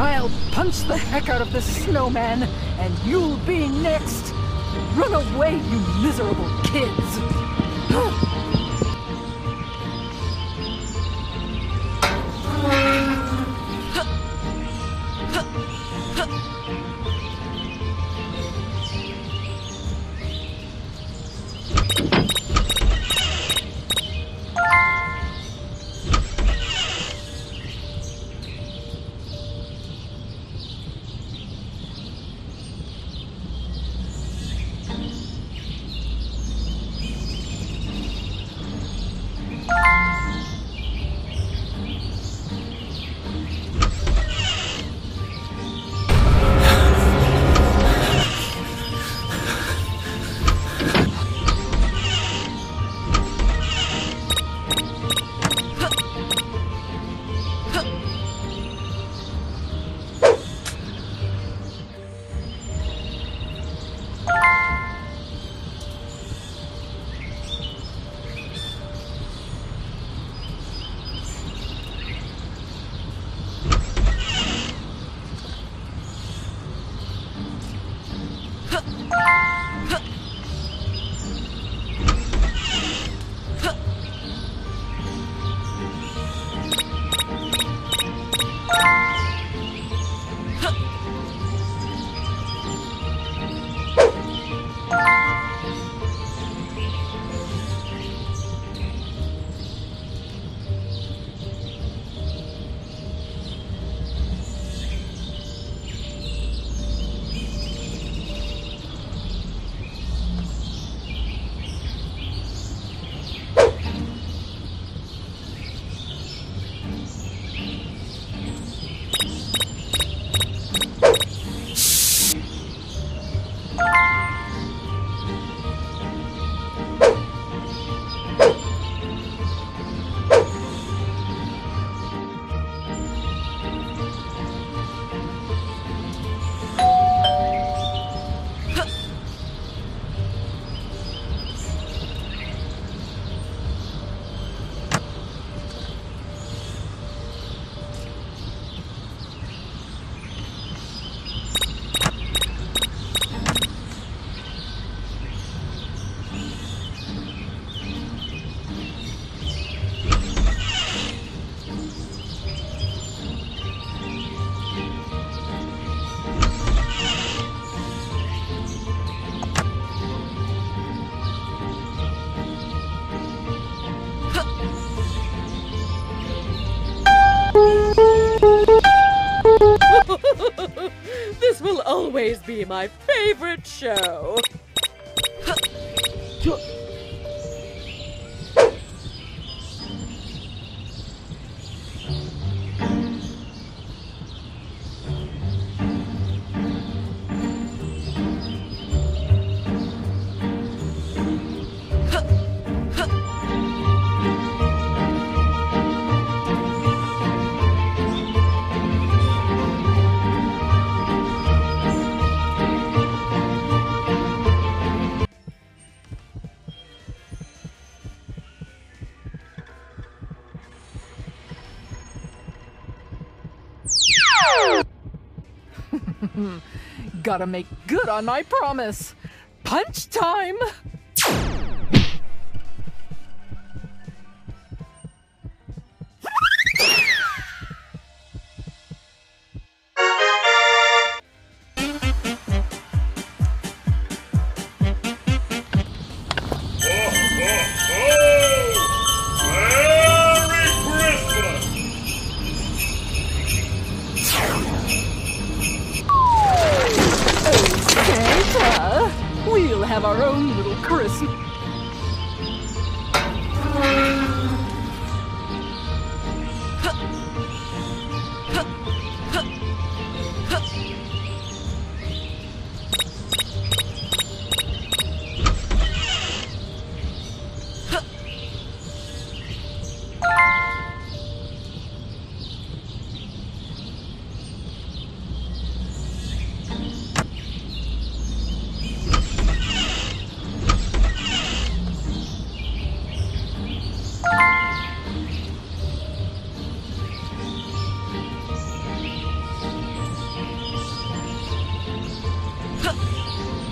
I'll punch the heck out of this snowman, and you'll be next! Run away, you miserable kids! This will always be my favorite show. Gotta make good on my promise. Punch time!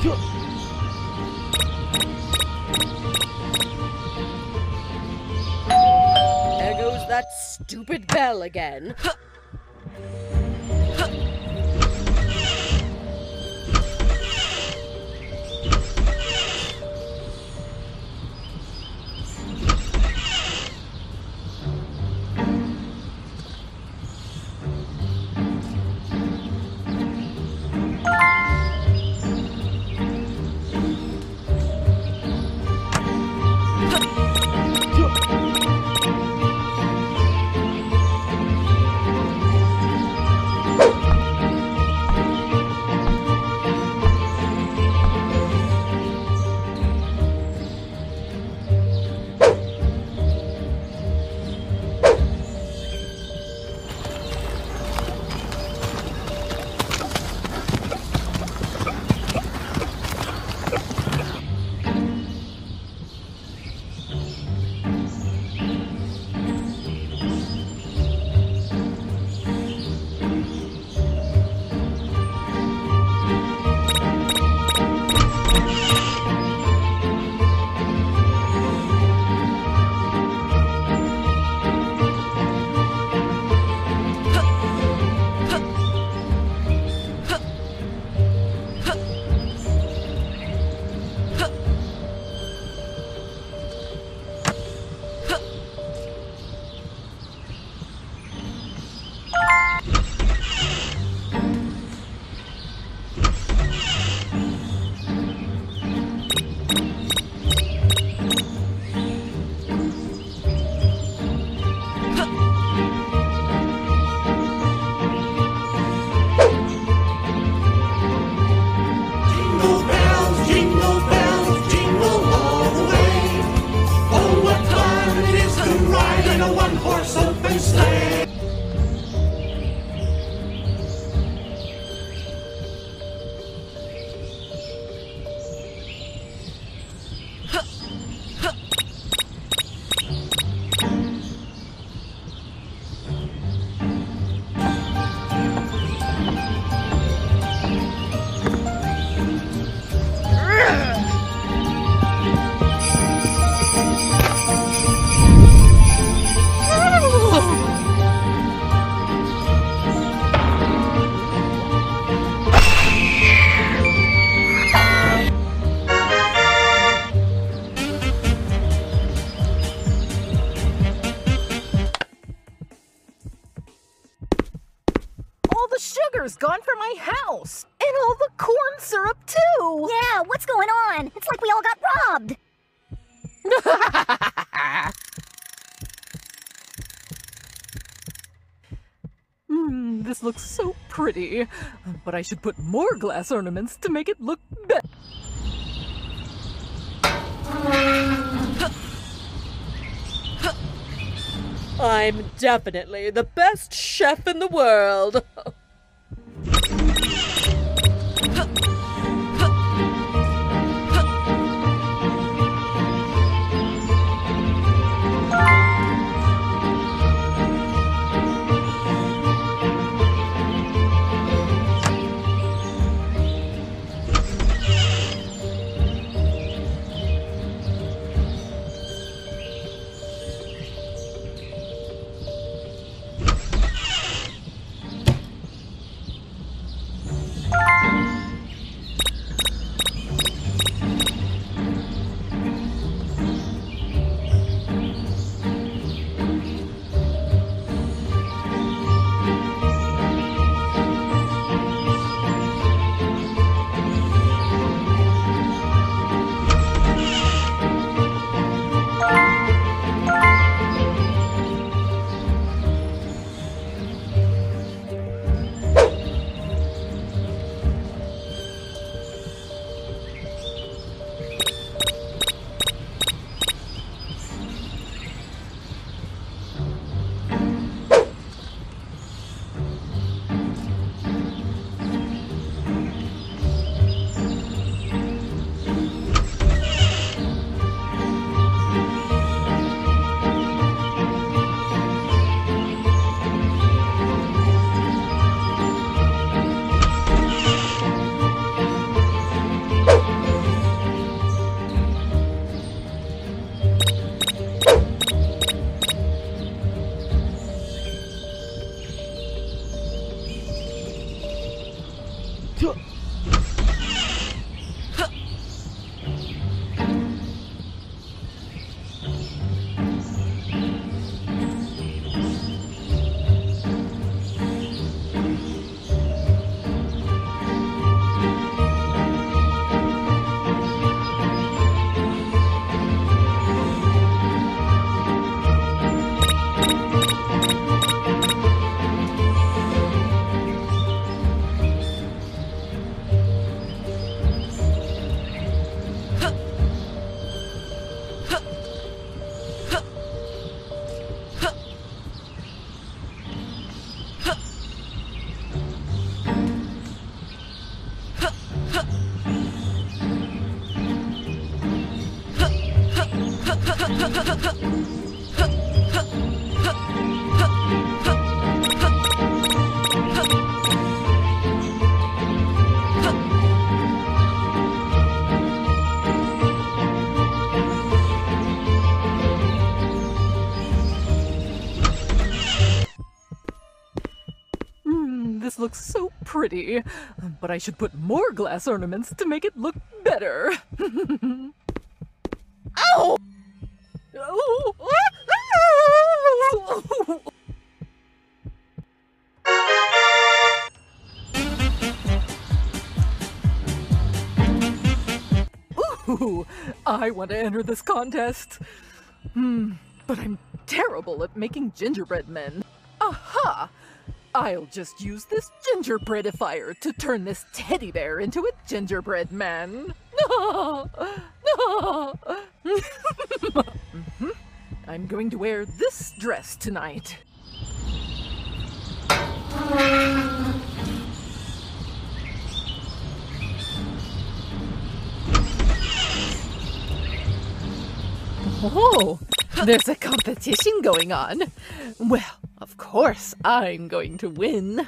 There goes that stupid bell again. Sugar's gone from my house, and all the corn syrup too. Yeah, what's going on? It's like we all got robbed. This looks so pretty, but I should put more glass ornaments to make it look better. I'm definitely the best chef in the world. This looks so pretty, but I should put more glass ornaments to make it look better. Ow! Oh! Ooh, I want to enter this contest. But I'm terrible at making gingerbread men. Aha! I'll just use this gingerbreadifier to turn this teddy bear into a gingerbread man. I'm going to wear this dress tonight. Oh, there's a competition going on. Well, of course I'm going to win.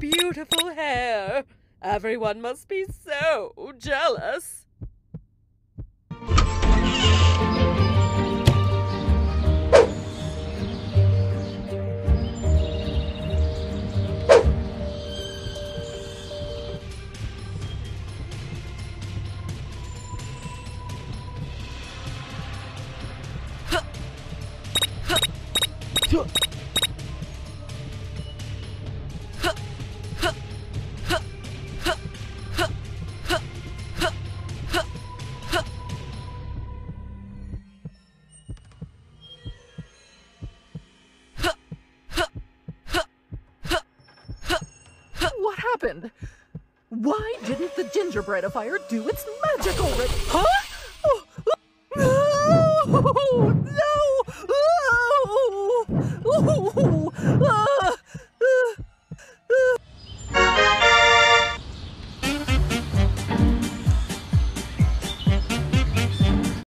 Beautiful hair. Everyone must be so jealous. Why didn't the gingerbreadifier do its magic already? Huh? Oh, no! No!